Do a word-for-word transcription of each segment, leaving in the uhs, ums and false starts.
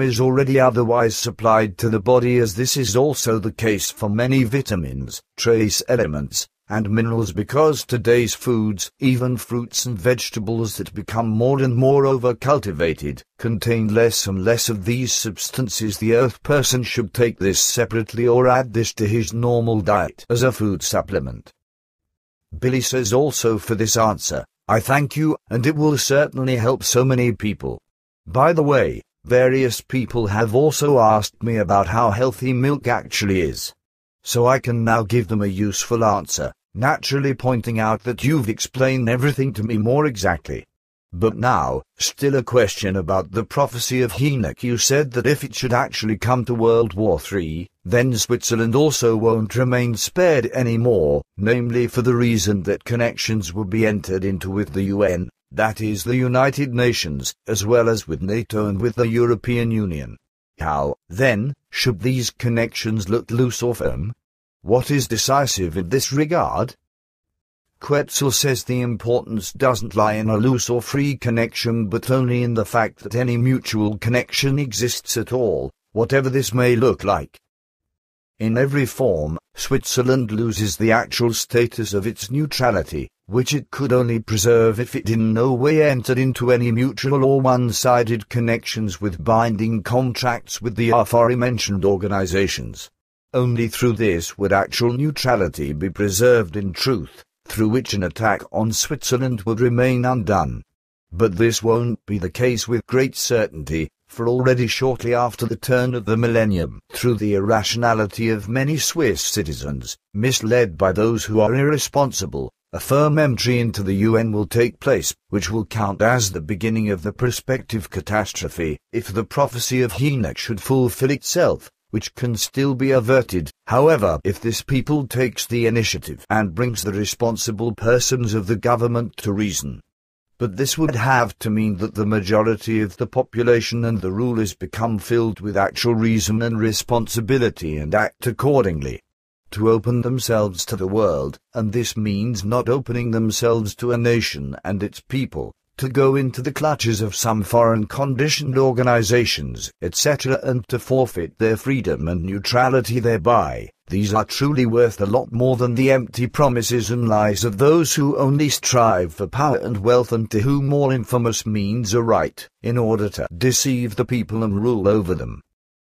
is already otherwise supplied to the body, as this is also the case for many vitamins, trace elements, and minerals, because today's foods, even fruits and vegetables that become more and more over-cultivated, contain less and less of these substances. The earth person should take this separately or add this to his normal diet as a food supplement. Billy says also for this answer, I thank you, and it will certainly help so many people. By the way, various people have also asked me about how healthy milk actually is. So I can now give them a useful answer. Naturally pointing out that you've explained everything to me more exactly. But now, still a question about the prophecy of Henoch. You said that if it should actually come to World War Three, then Switzerland also won't remain spared anymore, namely for the reason that connections will be entered into with the U N, that is the United Nations, as well as with NATO and with the European Union. How, then, should these connections look loose or firm? What is decisive in this regard? Quetzal says the importance doesn't lie in a loose or free connection, but only in the fact that any mutual connection exists at all, whatever this may look like. In every form, Switzerland loses the actual status of its neutrality, which it could only preserve if it in no way entered into any mutual or one-sided connections with binding contracts with the aforementioned organizations. Only through this would actual neutrality be preserved in truth, through which an attack on Switzerland would remain undone. But this won't be the case with great certainty, for already shortly after the turn of the millennium, through the irrationality of many Swiss citizens, misled by those who are irresponsible, a firm entry into the U N will take place, which will count as the beginning of the prospective catastrophe, if the prophecy of Henoch should fulfill itself, which can still be averted, however, if this people takes the initiative and brings the responsible persons of the government to reason. But this would have to mean that the majority of the population and the rulers become filled with actual reason and responsibility and act accordingly. To open themselves to the world, and this means not opening themselves to a nation and its people, to go into the clutches of some foreign conditioned organizations, et cetera, and to forfeit their freedom and neutrality thereby. These are truly worth a lot more than the empty promises and lies of those who only strive for power and wealth, and to whom all infamous means are right, in order to deceive the people and rule over them.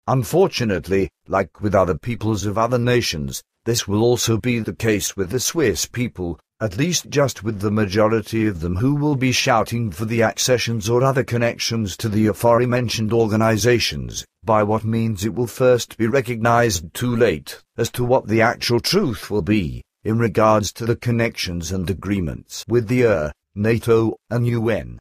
Unfortunately, like with other peoples of other nations, this will also be the case with the Swiss people, at least just with the majority of them, who will be shouting for the accessions or other connections to the aforementioned organizations, by what means it will first be recognized too late, as to what the actual truth will be, in regards to the connections and agreements with the E U, NATO, and U N.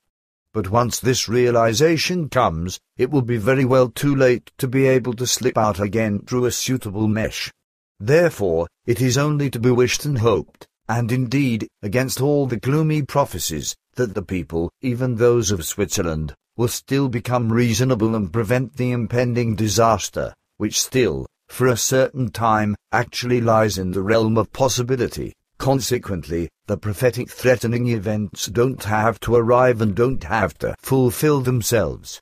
But once this realization comes, it will be very well too late to be able to slip out again through a suitable mesh. Therefore, it is only to be wished and hoped, and indeed, against all the gloomy prophecies, that the people, even those of Switzerland, will still become reasonable and prevent the impending disaster, which still, for a certain time, actually lies in the realm of possibility. Consequently, the prophetic threatening events don't have to arrive and don't have to fulfill themselves.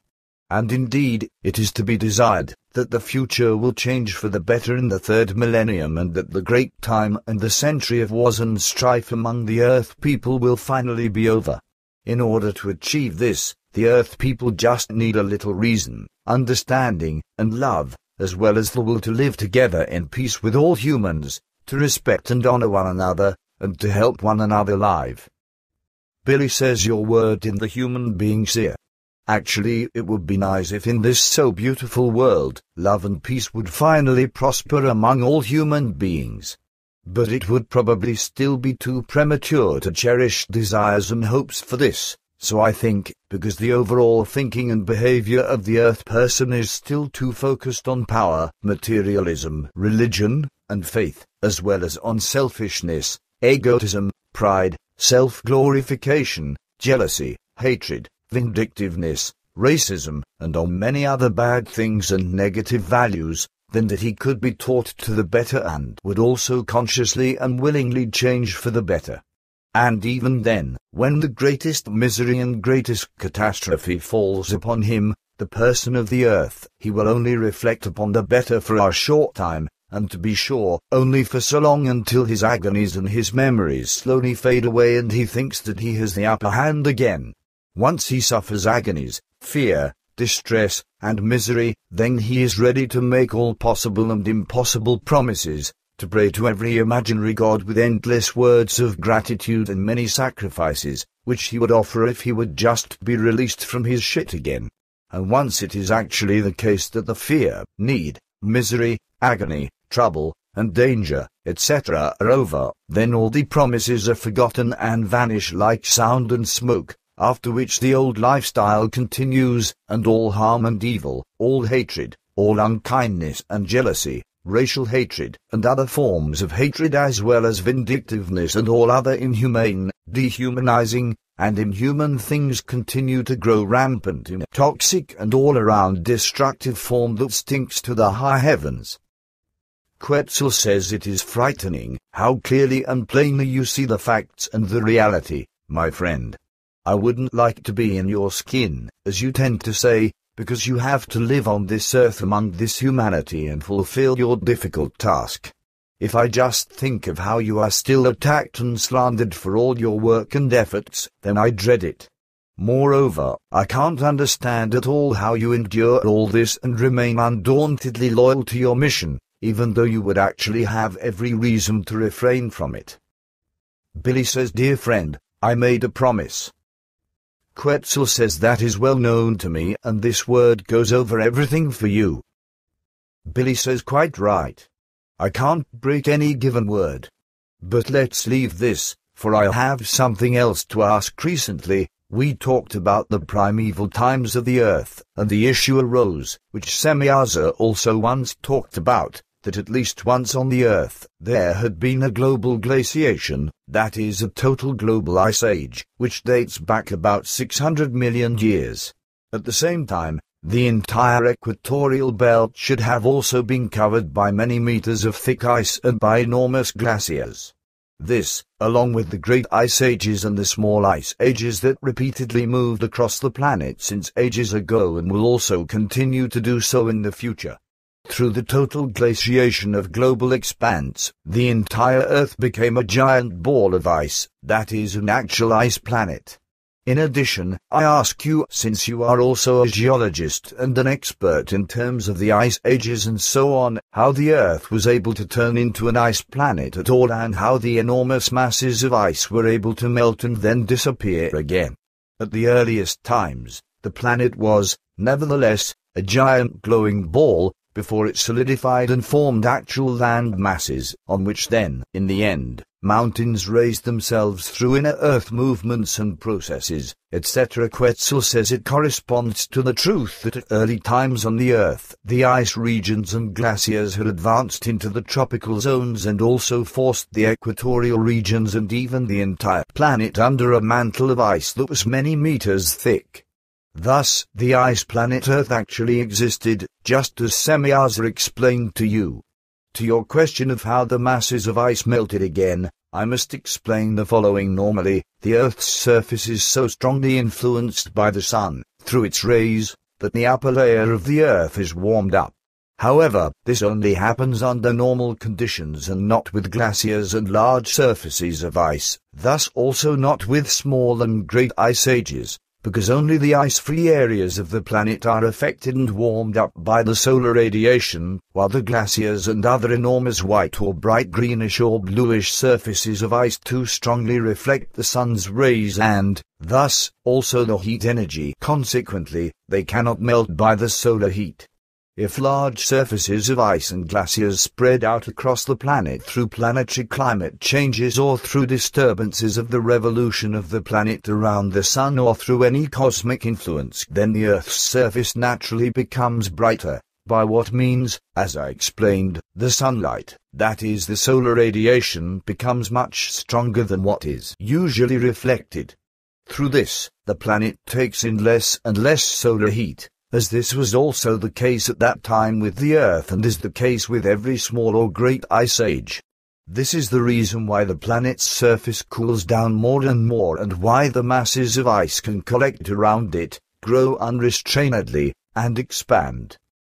And indeed, it is to be desired that the future will change for the better in the third millennium, and that the great time and the century of wars and strife among the earth people will finally be over. In order to achieve this, the earth people just need a little reason, understanding, and love, as well as the will to live together in peace with all humans, to respect and honor one another, and to help one another live. Billy says your word in the human beings here. Actually, it would be nice if in this so beautiful world, love and peace would finally prosper among all human beings. But it would probably still be too premature to cherish desires and hopes for this, so I think, because the overall thinking and behavior of the earth person is still too focused on power, materialism, religion, and faith, as well as on selfishness, egotism, pride, self-glorification, jealousy, hatred, vindictiveness, racism, and on many other bad things and negative values, than that he could be taught to the better and would also consciously and willingly change for the better. And even then, when the greatest misery and greatest catastrophe falls upon him, the person of the earth, he will only reflect upon the better for a short time, and to be sure, only for so long until his agonies and his memories slowly fade away and he thinks that he has the upper hand again. Once he suffers agonies, fear, distress, and misery, then he is ready to make all possible and impossible promises, to pray to every imaginary god with endless words of gratitude and many sacrifices, which he would offer if he would just be released from his shit again. And once it is actually the case that the fear, need, misery, agony, trouble, and danger, et cetera are over, then all the promises are forgotten and vanish like sound and smoke, after which the old lifestyle continues, and all harm and evil, all hatred, all unkindness and jealousy, racial hatred, and other forms of hatred as well as vindictiveness and all other inhumane, dehumanizing, and inhuman things continue to grow rampant in a toxic and all-around destructive form that stinks to the high heavens. Quetzal says it is frightening, how clearly and plainly you see the facts and the reality, my friend. I wouldn't like to be in your skin, as you tend to say, because you have to live on this earth among this humanity and fulfill your difficult task. If I just think of how you are still attacked and slandered for all your work and efforts, then I dread it. Moreover, I can't understand at all how you endure all this and remain undauntedly loyal to your mission, even though you would actually have every reason to refrain from it. Billy says, dear friend, I made a promise. Quetzal says that is well known to me, and this word goes over everything for you. Billy says, quite right. I can't break any given word. But let's leave this, for I have something else to ask. Recently, we talked about the primeval times of the earth, and the issue arose, which Semyaza also once talked about, that at least once on the earth there had been a global glaciation, that is a total global ice age, which dates back about six hundred million years. At the same time, the entire equatorial belt should have also been covered by many meters of thick ice and by enormous glaciers. This, along with the great ice ages and the small ice ages that repeatedly moved across the planet since ages ago and will also continue to do so in the future. Through the total glaciation of global expanse, the entire Earth became a giant ball of ice, that is an actual ice planet. In addition, I ask you, since you are also a geologist and an expert in terms of the ice ages and so on, how the Earth was able to turn into an ice planet at all and how the enormous masses of ice were able to melt and then disappear again. At the earliest times, the planet was, nevertheless, a giant glowing ball, before it solidified and formed actual land masses, on which then, in the end, mountains raised themselves through inner earth movements and processes, et cetera. Quetzal says it corresponds to the truth that at early times on the earth, the ice regions and glaciers had advanced into the tropical zones and also forced the equatorial regions and even the entire planet under a mantle of ice that was many meters thick. Thus, the ice planet Earth actually existed, just as Semyaza explained to you. To your question of how the masses of ice melted again, I must explain the following. Normally, the Earth's surface is so strongly influenced by the sun, through its rays, that the upper layer of the Earth is warmed up. However, this only happens under normal conditions and not with glaciers and large surfaces of ice, thus also not with small and great ice ages, because only the ice-free areas of the planet are affected and warmed up by the solar radiation, while the glaciers and other enormous white or bright greenish or bluish surfaces of ice too strongly reflect the sun's rays and, thus, also the heat energy. Consequently, they cannot melt by the solar heat. If large surfaces of ice and glaciers spread out across the planet through planetary climate changes or through disturbances of the revolution of the planet around the sun or through any cosmic influence, then the Earth's surface naturally becomes brighter, by what means, as I explained, the sunlight, that is the solar radiation, becomes much stronger than what is usually reflected. Through this, the planet takes in less and less solar heat, as this was also the case at that time with the Earth and is the case with every small or great ice age. This is the reason why the planet's surface cools down more and more and why the masses of ice can collect around it, grow unrestrainedly, and expand.